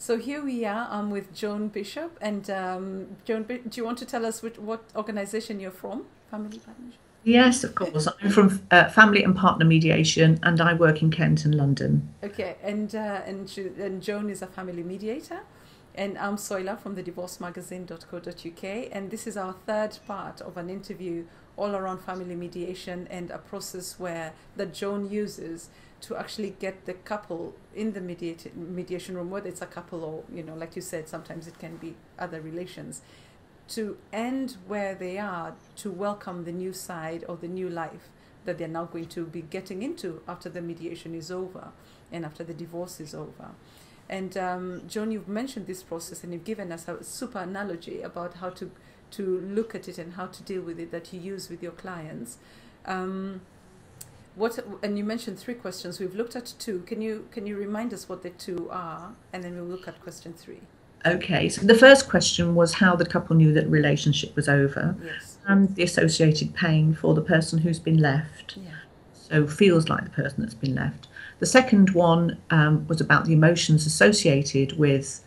So here we are with Joan Bishop, and Joan, do you want to tell us what organization you're from? Family Partnership? Yes, of course. I'm from Family and Partner Mediation, and I work in Kent and London. Okay, and Joan is a family mediator, and I'm Soila from the divorcemagazine.co.uk, and this is our third part of an interview all around family mediation and a process that Joan uses to actually get the couple in the mediation room, whether it's a couple or, you know, like you said, sometimes it can be other relations, to end where they are, to welcome the new side or the new life that they're now going to be getting into after the mediation is over and after the divorce is over. And Joan, you've mentioned this process and you've given us a super analogy about how to look at it and how to deal with it that you use with your clients. And you mentioned three questions. We've looked at two. Can you remind us what the two are, and then we'll look at question three. Okay, so the first question was how the couple knew that the relationship was over. Yes. And the associated pain for the person who's been left. Yeah. So feels like the person that's been left. The second one was about the emotions associated with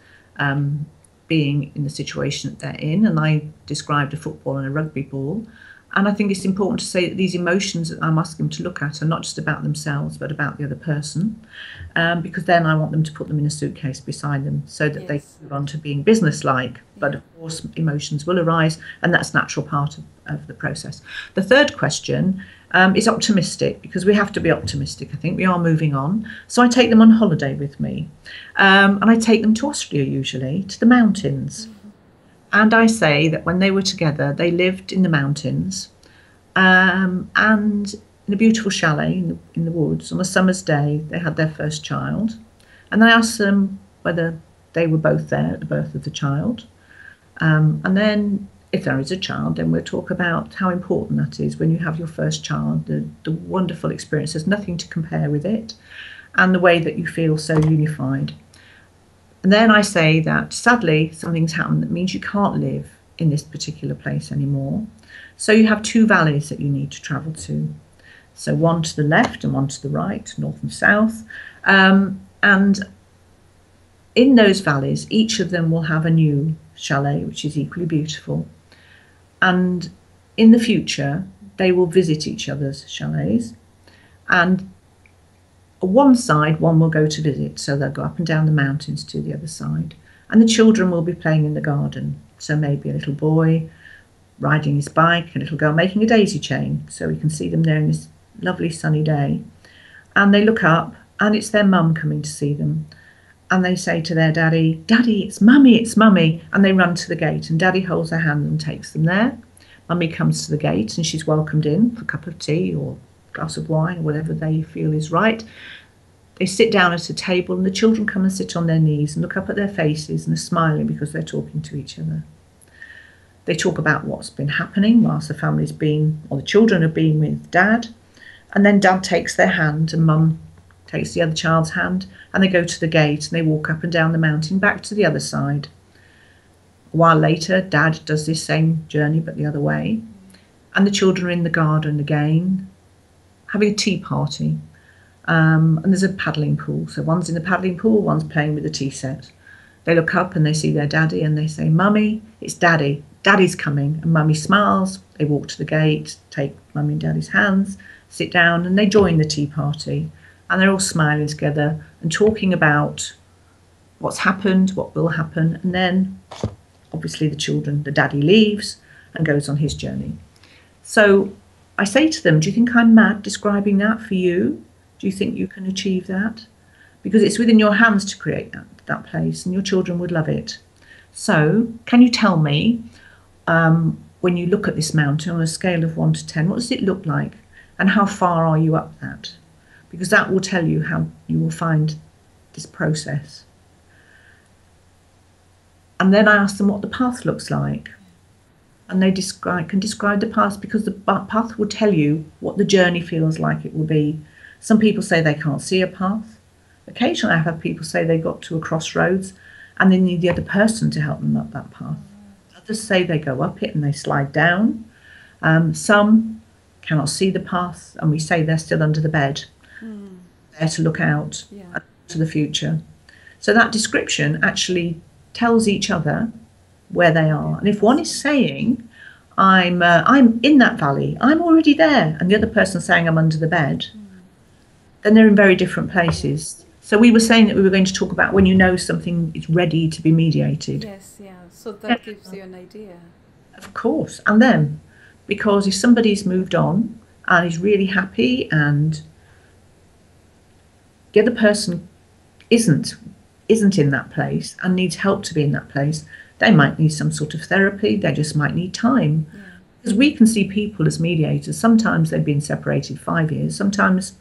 being in the situation that they're in, and I described a football and a rugby ball. And I think it's important to say that these emotions that I'm asking them to look at are not just about themselves, but about the other person, because then I want them to put them in a suitcase beside them so that yes. they move on to being businesslike. Yeah. But of course, emotions will arise, and that's a natural part of the process. The third question is optimistic, because we have to be optimistic. I think we are moving on. So I take them on holiday with me, and I take them to Austria, usually to the mountains. Mm-hmm. And I say that when they were together, they lived in the mountains and in a beautiful chalet in the woods. On a summer's day, they had their first child. And I asked them whether they were both there at the birth of the child. And then if there is a child, then we'll talk about how important that is when you have your first child, the wonderful experience. There's nothing to compare with it, and the way that you feel so unified. And then I say that sadly something's happened that means you can't live in this particular place anymore. So you have two valleys that you need to travel to. So one to the left and one to the right, north and south. And in those valleys, each of them will have a new chalet, which is equally beautiful. And in the future, they will visit each other's chalets. And one side, one will go to visit, so they'll go up and down the mountains to the other side. And the children will be playing in the garden. So maybe a little boy riding his bike, a little girl making a daisy chain, so we can see them there in this lovely sunny day. And they look up, and it's their mum coming to see them. And they say to their daddy, "Daddy, it's mummy, it's mummy." And they run to the gate, and daddy holds her hand and takes them there. Mummy comes to the gate, and she's welcomed in for a cup of tea or glass of wine or whatever they feel is right. They sit down at a table, and the children come and sit on their knees and look up at their faces, and they're smiling because they're talking to each other. They talk about what's been happening whilst the family's been, or the children have been with dad, and then dad takes their hand and mum takes the other child's hand, and they go to the gate and they walk up and down the mountain back to the other side. A while later, dad does this same journey but the other way, and the children are in the garden again, having a tea party, and there's a paddling pool. So one's in the paddling pool, one's playing with the tea set. They look up and they see their daddy, and they say, "Mummy, it's daddy. Daddy's coming." And mummy smiles. They walk to the gate, take mummy and daddy's hands, sit down, and they join the tea party. And they're all smiling together and talking about what's happened, what will happen. And then, obviously, the daddy leaves and goes on his journey. So I say to them, "Do you think I'm mad describing that for you? Do you think you can achieve that? Because it's within your hands to create that place, and your children would love it. So can you tell me, when you look at this mountain on a scale of 1 to 10, what does it look like, and how far are you up that? Because that will tell you how you will find this process." And then I ask them what the path looks like. And they can describe the path, because the path will tell you what the journey feels like it will be. Some people say they can't see a path. Occasionally I have people say they got to a crossroads and they need the other person to help them up that path. Others say they go up it and they slide down. Some cannot see the path, and we say they're still under the bed. Mm. There to look out, yeah, to the future. So that description actually tells each other where they are. And if one is saying, I'm in that valley, I'm already there, and the other person saying, I'm under the bed, then they're in very different places. So we were saying that we were going to talk about when you know something is ready to be mediated. Yes, yeah. So that gives you an idea. Of course. And then, because if somebody's moved on and is really happy and the other person isn't in that place and needs help to be in that place, they might need some sort of therapy, they just might need time. Yeah. Because we can see people as mediators. Sometimes they've been separated 5 years, sometimes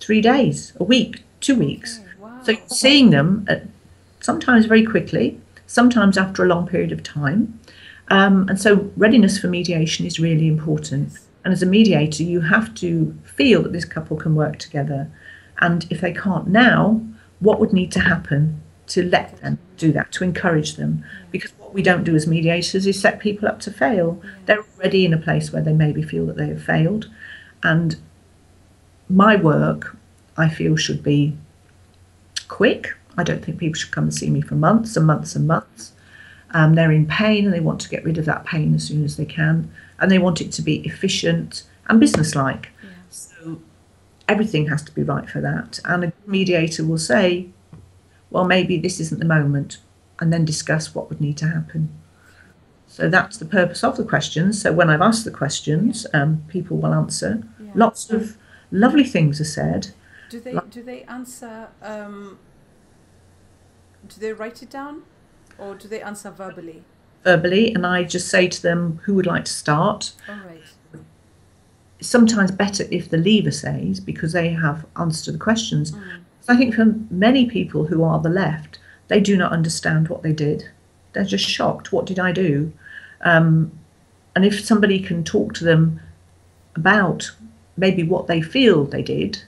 3 days, a week, 2 weeks. Oh, wow. So seeing them at, sometimes very quickly, sometimes after a long period of time. And so readiness for mediation is really important. And as a mediator, you have to feel that this couple can work together. And if they can't now, what would need to happen to let them do that, to encourage them? Because what we don't do as mediators is set people up to fail. They're already in a place where they maybe feel that they have failed. And my work, I feel, should be quick. I don't think people should come and see me for months and months and months. They're in pain and they want to get rid of that pain as soon as they can. And they want it to be efficient and businesslike. Yeah. So everything has to be right for that. And a mediator will say, well, maybe this isn't the moment, and then discuss what would need to happen. So that's the purpose of the questions. So when I've asked the questions, people will answer. Yeah. Lots of lovely things are said. Do they answer... do they write it down, or do they answer verbally? Verbally, and I just say to them, who would like to start? All right. Sometimes better if the leaver says, because they have answered the questions. Mm. So I think for many people who are the left, they do not understand what they did. They're just shocked. What did I do? And if somebody can talk to them about maybe what they feel they did,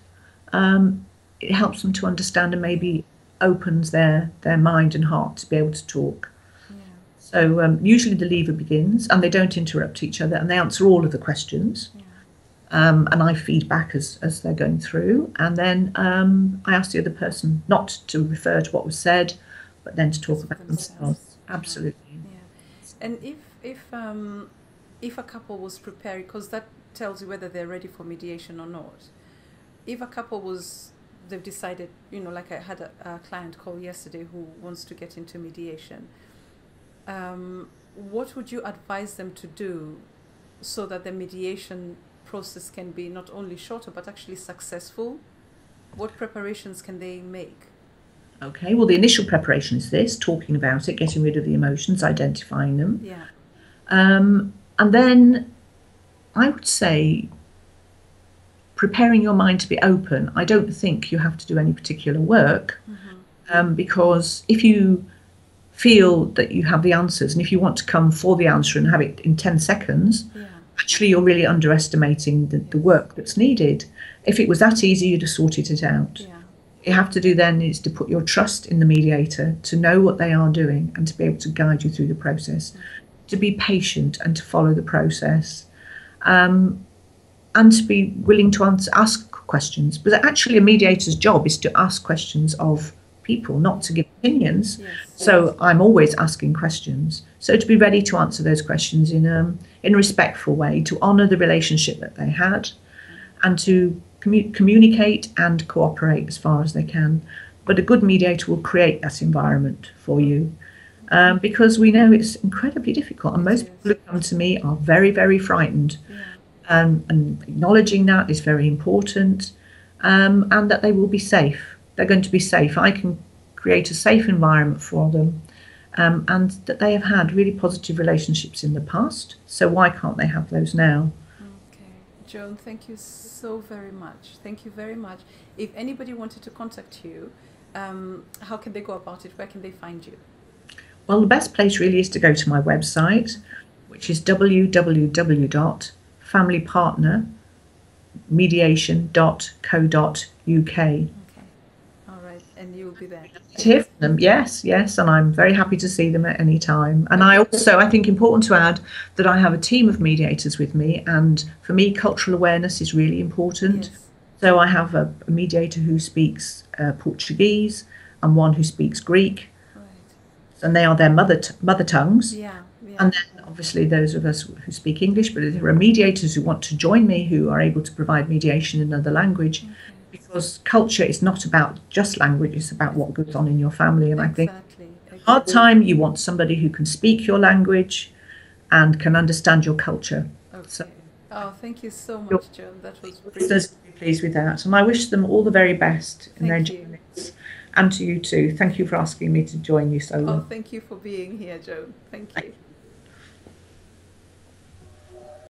it helps them to understand and maybe opens their mind and heart to be able to talk. Yeah. So usually the lever begins and they don't interrupt each other and they answer all of the questions. Yeah. And I feed back as they're going through, and then I ask the other person not to refer to what was said but then to talk about themselves. Absolutely. Yeah. And if a couple was prepared, because that tells you whether they're ready for mediation or not, if a couple was, they've decided, you know, like I had a client call yesterday who wants to get into mediation. What would you advise them to do so that the mediation process can be not only shorter but actually successful? What preparations can they make? Okay, well, the initial preparation is this, talking about it, getting rid of the emotions, identifying them. Yeah. And then I would say, preparing your mind to be open. I don't think you have to do any particular work, because if you feel that you have the answers and if you want to come for the answer and have it in 10 seconds, actually you're really underestimating the work that's needed. If it was that easy, you'd have sorted it out. Yeah. What you have to do then is to put your trust in the mediator, to know what they are doing and to be able to guide you through the process, to be patient and to follow the process. And to be willing to ask questions. But actually a mediator's job is to ask questions of people, not to give opinions. Yes. So I'm always asking questions. So to be ready to answer those questions in a respectful way, to honour the relationship that they had, and to communicate and cooperate as far as they can. But a good mediator will create that environment for you, because we know it's incredibly difficult. And most people who come to me are very, very frightened. Yeah. And acknowledging that is very important, and that they will be safe. They're going to be safe. I can create a safe environment for them, and that they have had really positive relationships in the past, so why can't they have those now? Okay, Joan, thank you so very much. Thank you very much. If anybody wanted to contact you, how can they go about it? Where can they find you? Well, the best place really is to go to my website, which is www.familypartnermediation.co.uk. Okay. All right. And you'll be there. Hear from them. Yes, yes. And I'm very happy to see them at any time. And I think important to add that I have a team of mediators with me. And for me, cultural awareness is really important. Yes. So I have a mediator who speaks Portuguese, and one who speaks Greek. Right. And they are their mother tongues. Yeah, yeah. And then obviously those of us who speak English, but there are mediators who want to join me who are able to provide mediation in another language. Okay. Because culture is not about just language, it's about what goes on in your family. And exactly. I think hard time, you want somebody who can speak your language and can understand your culture. Okay. So, oh, thank you so much, Joan. That was brilliant. Pleased with that, and I wish them all the very best in their journeys, and to you too. Thank you for asking me to join you, Soila. Oh, thank you for being here, Joan. Thank you.